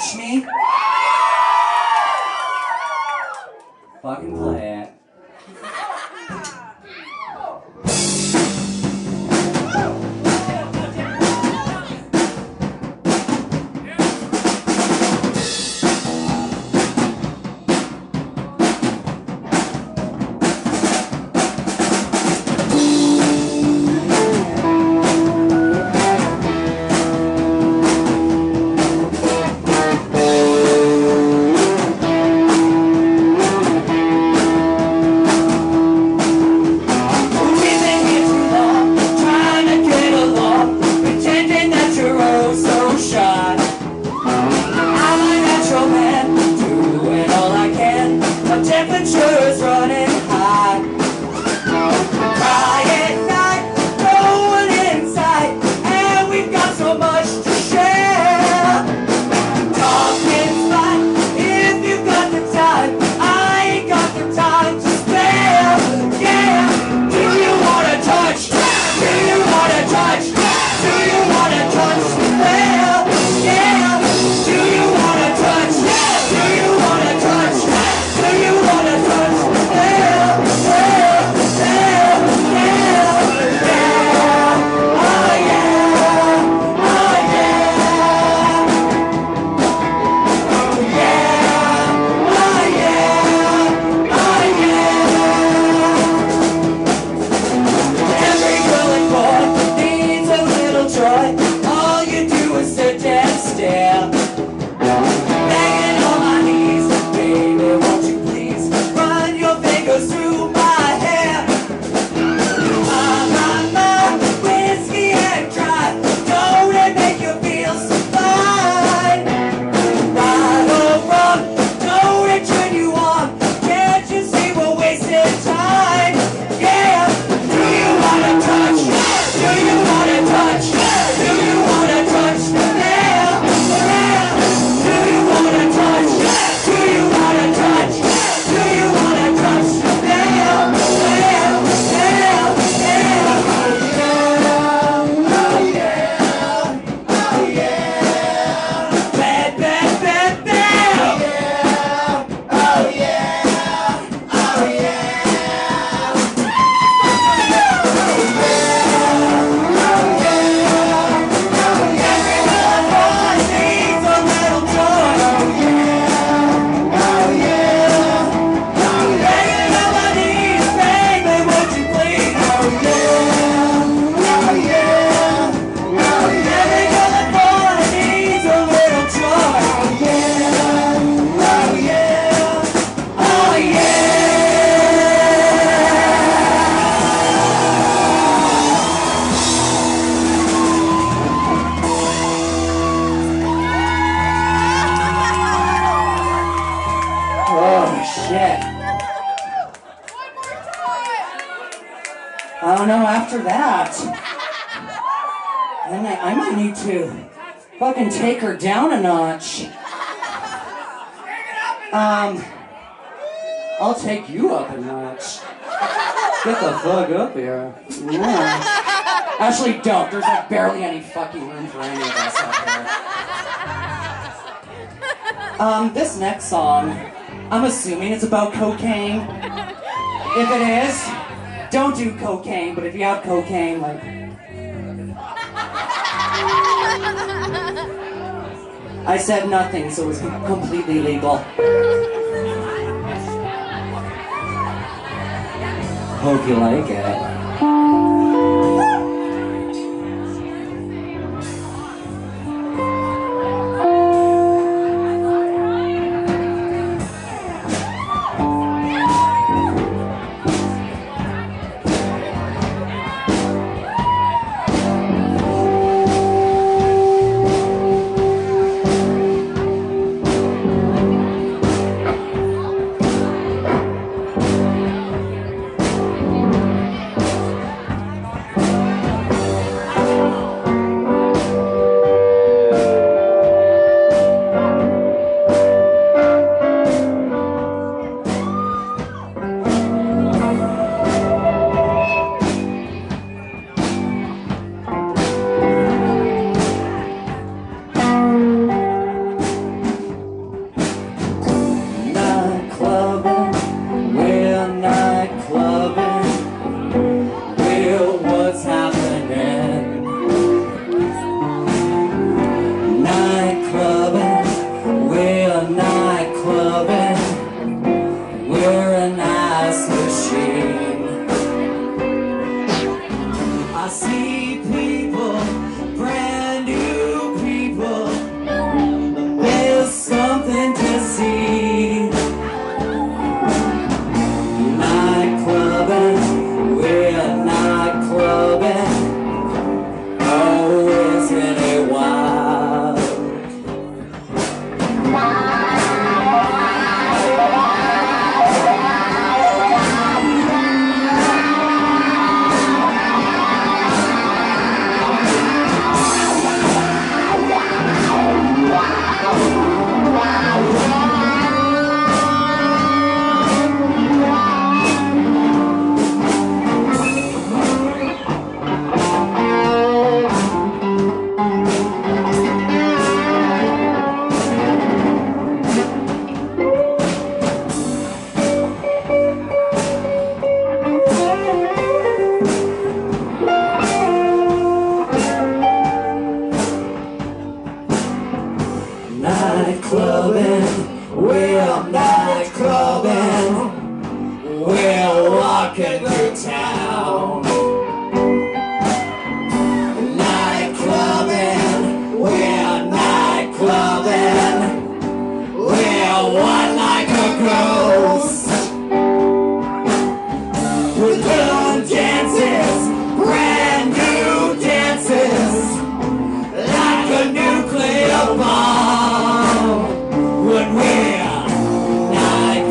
touch me? Fucking play it. I don't know, after that, I might need to fucking take her down a notch. I'll take you up a notch. Get the fuck up here. Yeah. Actually, don't. There's like barely any fucking room for any of us up here. This next song, I'm assuming it's about cocaine. If it is, don't do cocaine, but if you have cocaine, like... I said nothing, so it was completely legal. Hope you like it. night clubbing, we're night clubbing, we're walking through town. Night clubbing, we're night clubbing, we're one like a ghost. With little dances, brand new dances, like a nuclear bomb. We're night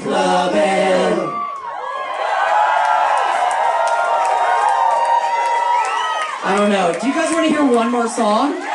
clubbing. I don't know. Do you guys want to hear one more song?